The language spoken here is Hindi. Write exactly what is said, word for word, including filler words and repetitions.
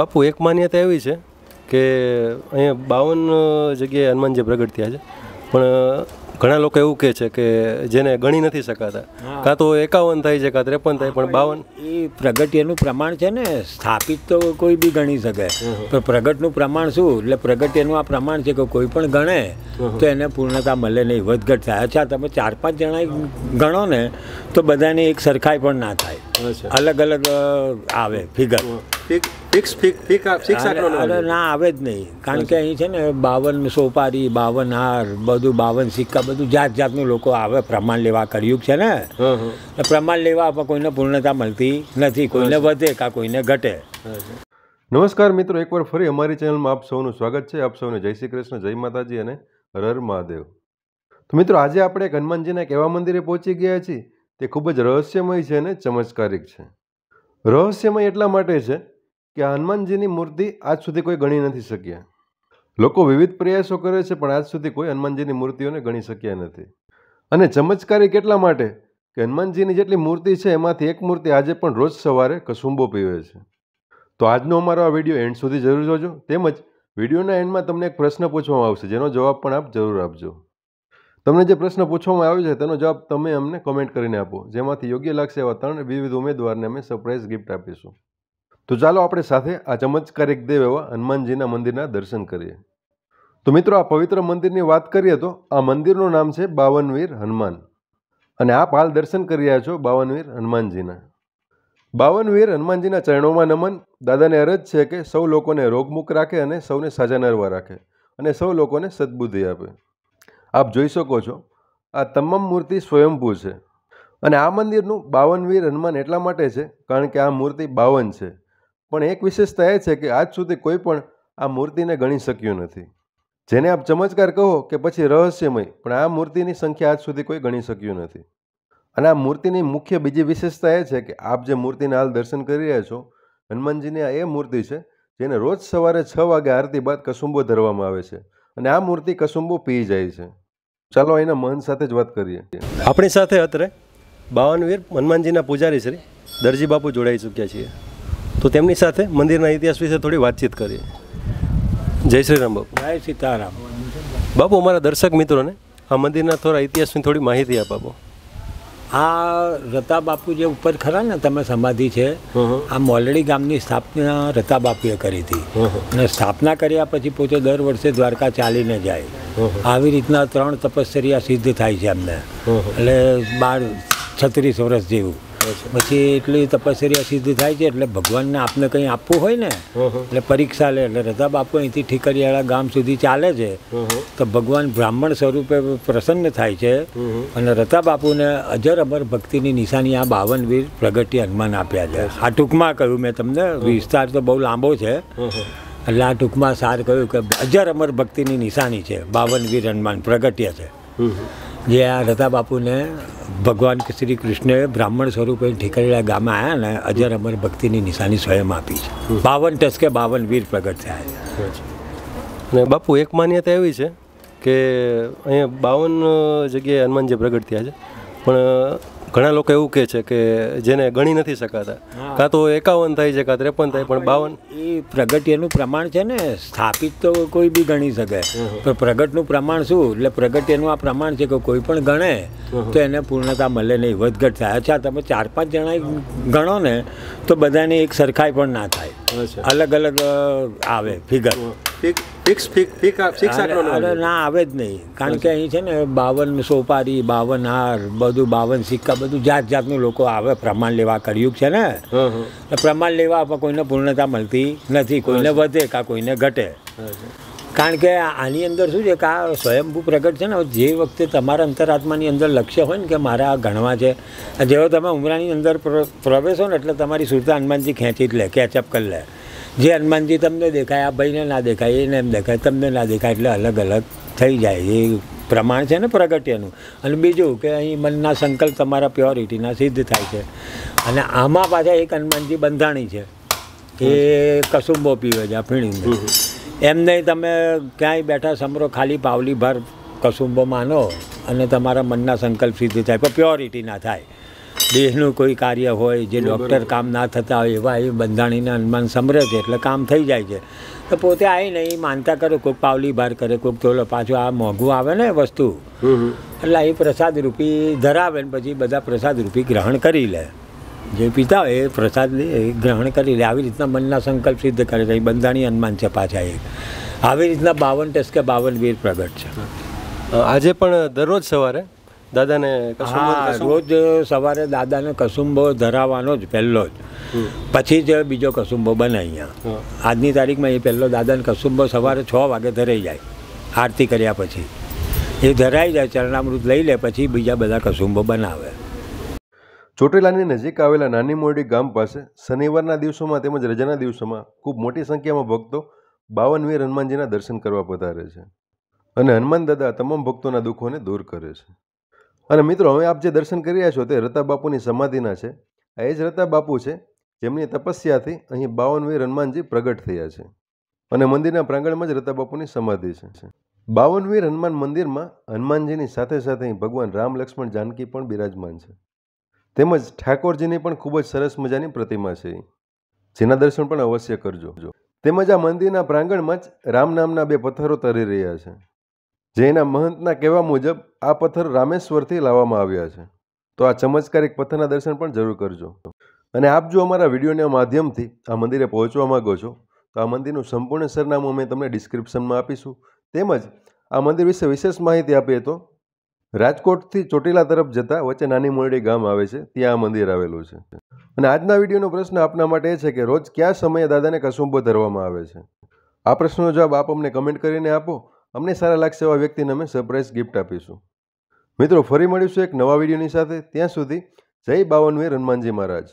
बापू एक मान्यता एवी है कि अँ बावन जगह हनुमान जी प्रगट थया है, पण घणा लोग एवं कहे कि जेने गणी नहीं सकता, का तो एकावन थाय छे का त्रेपन थाय, पण बावन ए प्रगट्यनु प्रमाण छे ने। स्थापित तो कोई भी गणी सके, पर प्रगटनु प्रमाण शुं एटले प्रगट्यनु आ प्रमाण छे कि कोई पण गणे तो एने पूर्णता मळे नहीं, वधघट थाय। अच्छा तमे चार पांच जणाए गणो ने तो बधाने एक सरखाई पण ना थाय, अलग अलग आवे फिगर फिक्स फिक्स आंकड़ो ना आवे ज नहीं, कारण के अहीं छे ने बावन सोपारी, बावन हार, बधु बावन सिक्का, बधु जात जातनु लोको आवे प्रमाण लेवा। कलयुग छे ने, प्रमाण लेवा पर कोईने पूर्णता मळती नथी, कोईने वधे का कोईने घटे। नमस्कार मित्रों, एक बार फरी अमारी चैनल में आप सौनु स्वागत है। आप सौने जय श्री कृष्ण, जय माताजी अने हर हर महादेव। तो मित्रों, आज आपणे एक हनुमानजीना एक एवा मंदिरे पहोंची गया छीए ते खूब ज रहस्यमय छे अने चमत्कारिक छे। रहस्यमय एटला माटे छे कि हनुमानजीनी मूर्ति आज सुधी कोई गणी नहीं शक्या। लोको विविध प्रयासों करे छे, पण आज सुधी कोई हनुमानजीनी मूर्तिओने गणी शक्या नथी। अने चमत्कारी केटला माटे कि हनुमानजीनी जेटली मूर्ति छे एमांथी एक मूर्ति आजे पण रोज सवारे कसुंबो पीवे छे। तो आजनो अमारो आ विडियो एंड सुधी जरूर जोजो, तेमज विडियोना एंडमां तमने एक प्रश्न पूछवामां आवशे जेनो जवाब पण आप जरूर आपजो। तमने जे प्रश्न पूछवामां आव्यो छे तेनो जवाब तमे अमने कमेंट करीने आपो, जेमांथी योग्य लागशे एवा त्रण विविध उमेदवारने अमे सरप्राइज गिफ्ट आपीशुं। तो चलो अपने साथ आ चमत्कारिक देव एवं हनुमान जी मंदिर दर्शन करिए। तो मित्रों, आ पवित्र मंदिर की बात करिए तो आ मंदिर नाम है बावनवीर हनुमान। और आप हाल दर्शन कर रहा छो बावनवीर हनुमान जी। बावनवीर हनुमान जी चरणों में नमन। दादा ने अरज है कि सौ लोग ने रोगमुक्त राखे और सौने साजा नरवा राखे और सौ लोग ने सद्बुद्धि आपे। आप जोई सको छो आ तमाम मूर्ति स्वयंभू है। और आ मंदिर बावनवीर हनुमान एटला माटे छे कारण के आ मूर्ति बावन है, पण एक विशेषता ए छे कि आज सुधी कोईपण आ मूर्ति ने गणी शक्यु नथी, जेने आप चमत्कार कहो कि पछी रहस्यमय, पण आ मूर्तिनी संख्या आज सुधी कोई गणी शक्यु नथी। अने आ मूर्तिनी मुख्य बीजी विशेषता ए छे कि आप जे मूर्तिना हाल दर्शन करी रह्या छो हनुमानजीनी आ ए मूर्ति छे जेने रोज सवारे छ वागे आरती बाद कसुंबो धरवामां आवे छे अने आ मूर्ति कसुंबो पी जाय छे। चलो एना महंत साथे ज वात करीए। आपणी साथे अत्रे बावनवीर हनुमानजीना पूजारी श्री दरजी बापू जोड़ाई चूक्या छे, तो तेमनी साथे मंदिरना इतिहास विषे थोड़ी बातचीत करिए। जय श्री राम बापू। जय सीताराम बापू। अमारा दर्शक मित्रों ने आ मंदिरना थोड़ा इतिहास में थोड़ी माहिती आप आपो। आ रता बापू जो ऊपर खरा ने तमे समाधि है, आ मोलड़ी गामनी स्थापना रता बापूए करी थी ने स्थापना कर्या पछी पोते दर वर्षे द्वारका चालीने जाए। આવી રીતના ત્રણ તપશ્ચર્યા સિદ્ધ થાય છે એમને, એટલે બાર છત્રીસ વર્ષ જેવું પછી એટલી તપશ્ચર્યા સિદ્ધ થાય છે। એટલે ભગવાનને આપને કંઈ આપવું હોય ને એટલે પરીક્ષા લે, એટલે રતા બાપુ અહીંથી ઠીકરિયાળા ગામ સુધી ચાલે છે તો ભગવાન બ્રાહ્મણ સ્વરૂપે પ્રસન્ન થાય છે અને રતા બાપુને અજર અમર ભક્તિની નિશાની આ બાવનવીર પ્રગટ્ય હનુમાન આપ્યા છે। આ ટૂંકમાં કહ્યું મેં તમને, વિસ્તાર તો બહુ લાંબો છે। अल्लाह टूंकमा सार कहूँ कि अजर अमर भक्ति की निशानी है बावनवीर हनुमान प्रगट्य है, जे आ रता बापू ने भगवान श्री कृष्ण ब्राह्मण स्वरूप ठेकरेला गाम में आया ने अजर अमर भक्ति की निशानी स्वयं आपी है। बावन टसके बावनवीर प्रगट थे। बापू एक मान्यता एवी है कि अँ बावन जगह हनुमान जी प्रगट थया है, घणा लोग एवं कहे कि जेने गणी नहीं सकता, का तो एकावन थाय छे का त्रेपन थाय, पण बावन ए प्रगट्यनु प्रमाण छे ने। स्थापित तो कोई भी गणी सके, पर प्रगटनु प्रमाण शुं एटले प्रगट्यनु आ प्रमाण छे कि कोई पण गणे तो एने पूर्णता मळे नहीं, वधघट थाय। अच्छा तमे चार पांच जणाए गणो ने तो बधाने एक सरखाई पण ना थाय, अलग अलग आवे फिगर फिक्स फिक्स आंकड़ो ना आवे ज नहीं, कारण के अहीं छे ने बावन सोपारी, बावन हार, बधु बावन सिक्का, बधु जात जातनु लोको आवे प्रमाण लेवा। कलयुग छे ने, प्रमाण लेवा पर कोईने पूर्णता मळती नहीं, कोईने वधे का कोईने घटे, कारण के आनी अंदर शू है कि आ स्वयंभू प्रगट है ना। जे वक्त तमारा अंतरात्मानी अंदर लक्ष्य हो कि मारे आ गणवा है, जेव तमे उमरानी अंदर प्रवेशो ने एटले तमारी सुरता हनुमानजी खेंची ज ले, कैचअप कर ले। जे हनुमानजी तमने देखाय आ भाई ने ना देखाय, एने एम देखाय, तमने ना देखाय, एटले अलग अलग थी जाए। ये प्रमाण है ने प्रगट्यनु। अने बीजू के अहीं मनना संकल्प तमारा प्योरिटीना सिद्ध थाय छे। अने आमां पाछा एक हनुमानजी बंधाणी है, ए कसुंबो पीवे छे फीणीने, एम नहीं तमे क्यांय बैठा समरो खाली पावली भर कसुंबो मानो अने तमारा मनना संकल्प सिद्ध थाय, पण प्योरिटी ना थाय। દેશનું કોઈ કાર્ય હોય જે ડૉક્ટર કામ ના થતા હોય એવા એ બંધાણીના હનુમાન સમરે છે એટલે કામ થઈ જાય છે. તો પોતે આવી નહીં માનતા કરે, કોઈક પાવલી ભાર કરે, કોઈક થોડો પાછું આ મોંઘું આવે ને વસ્તુ, એટલે એ પ્રસાદ રૂપી ધરાવે ને પછી બધા પ્રસાદ રૂપી ગ્રહણ કરી લે. જે પીતા હોય એ પ્રસાદ ગ્રહણ કરી લે. આવી રીતના મનના સંકલ્પ સિદ્ધ કરે છે. બંધાણી હનુમાન છે પાછા એક. આવી રીતના બાવન ટસકે બાવનવીર પ્રગટ છે. આજે પણ દરરોજ સવારે દાદાને રોજ સવારે દાદાને કસુંબો ધરાવવાનો જ પહેલો જ, પછી જ બીજો કસુંબો બને. અહીંયા આજની તારીખમાં એ પહેલો દાદાને કસુંબો સવારે છ વાગે ધરાઈ જાય. આરતી કર્યા પછી એ ધરાઈ જાય, ચરણામૃત લઈ લે, પછી બીજા બધા કસુંબો બનાવે. ચોટીલાની નજીક આવેલા નાની મોડી ગામ પાસે શનિવારના દિવસોમાં તેમજ રજાના દિવસોમાં ખૂબ મોટી સંખ્યામાં ભક્તો બાવનવીર હનુમાનજીના દર્શન કરવા પધારે છે અને હનુમાન દાદા તમામ ભક્તોના દુઃખોને દૂર કરે છે. અને મિત્રો, હવે આપ જે દર્શન કરી રહ્યા છો તે રતા બાપુની સમાધિના છે. આ એ જ રતા બાપુ છે જેમની તપસ્યાથી અહીં બાવનવીર હનુમાનજી પ્રગટ થયા છે અને મંદિરના પ્રાંગણમાં જ રતા બાપુની સમાધિ છે. બાવનવીર હનુમાન મંદિરમાં હનુમાનજીની સાથે સાથે અહીં ભગવાન રામ લક્ષ્મણ જાનકી પણ બિરાજમાન છે, તેમજ ઠાકોરજીની પણ ખૂબ જ સરસ મજાની પ્રતિમા છે, જેના દર્શન પણ અવશ્ય કરજો. તેમજ આ મંદિરના પ્રાંગણમાં જ રામ નામના બે પથ્થરો તરી રહ્યા છે, જેના મહંતના કહેવા મુજબ આ પથ્થર રામેશ્વરથી લાવવામાં આવ્યા છે. તો આ ચમત્કારિક પથ્થરના દર્શન પણ જરૂર કરજો. અને આપ જો અમારા વિડીયોના માધ્યમથી આ મંદિરે પહોંચવા માગો છો તો આ મંદિરનું સંપૂર્ણ સરનામું અમે તમને ડિસ્ક્રિપ્શનમાં આપીશું. તેમજ આ મંદિર વિશે વિશેષ માહિતી આપીએ તો રાજકોટથી ચોટીલા તરફ જતાં વચ્ચે નાની મોરડી ગામ આવે છે, ત્યાં આ મંદિર આવેલું છે. અને આજના વિડીયોનો પ્રશ્ન આપના માટે એ છે કે રોજ કયા સમયે દાદાને કસુંબો ધરવામાં આવે છે? આ પ્રશ્નનો જવાબ આપ અમને કમેન્ટ કરીને આપો. અમને સારા લાગશે એવા વ્યક્તિને અમે સરપ્રાઈઝ ગિફ્ટ આપીશું. મિત્રો, ફરી મળીશું એક નવા વિડીયોની સાથે. ત્યાં સુધી જય બાવનવીર હનુમાનજી મહારાજ.